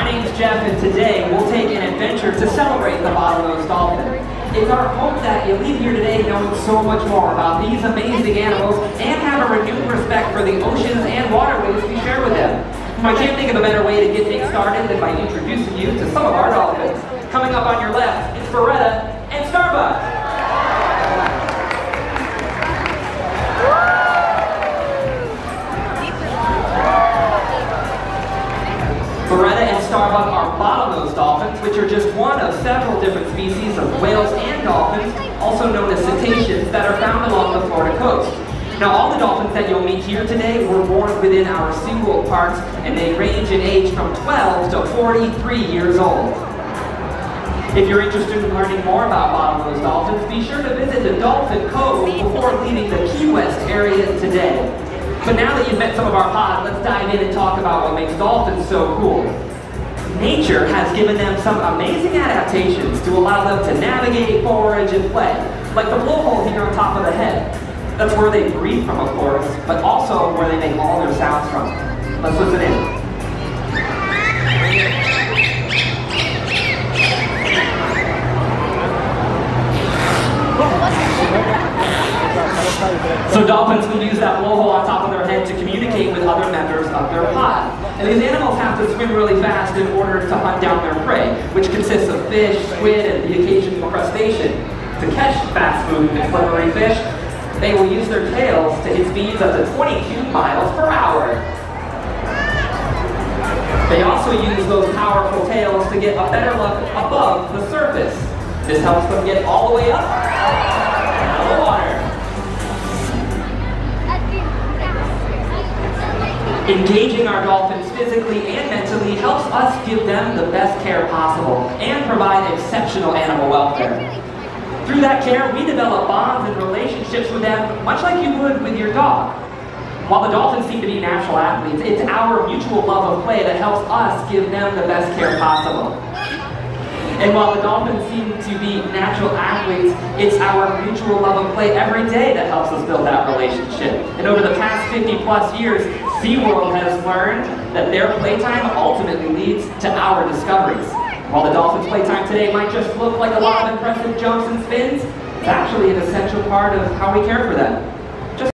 My name's Jeff, and today we'll take an adventure to celebrate the bottlenose dolphin. It's our hope that you leave here today knowing so much more about these amazing animals and have a renewed respect for the oceans and waterways we share with them. I can't think of a better way to get things started than by introducing you to some of our dolphins. Coming up on your left, it's Baretta and Starbucks. Baretta and Starbucks are bottlenose dolphins, which are just one of several different species of whales and dolphins, also known as cetaceans, that are found along the Florida coast. Now, all the dolphins that you'll meet here today were born within our SeaWorld parks, and they range in age from 12 to 43 years old. If you're interested in learning more about bottlenose dolphins, be sure to visit the Dolphin Cove before leaving the Key West area today. But now that you've met some of our pod, let's dive in and talk about what makes dolphins so cool. Nature has given them some amazing adaptations to allow them to navigate, forage, and play, like the blowhole here on top of the head. That's where they breathe from, of course, but also where they make all their sounds from. Let's listen in. So dolphins will use that blowhole on top of their head to communicate with other members of their pod. And these animals have to swim really fast in order to hunt down their prey, which consists of fish, squid, and the occasional crustacean. To catch fast-moving and slippery fish, they will use their tails to hit speeds up to 22 miles per hour. They also use those powerful tails to get a better look above the surface. This helps them get all the way up out of the water. Engaging our dolphins physically and mentally helps us give them the best care possible and provide exceptional animal welfare. Through that care, we develop bonds and relationships with them, much like you would with your dog. While the dolphins seem to be natural athletes, it's our mutual love of play that helps us give them the best care possible. And while the dolphins seem to be natural athletes, it's our mutual love of play every day that helps us build that relationship. And over the past 50-plus years, SeaWorld has learned that their playtime ultimately leads to our discoveries. While the dolphins' playtime today might just look like a lot of impressive jumps and spins, it's actually an essential part of how we care for them.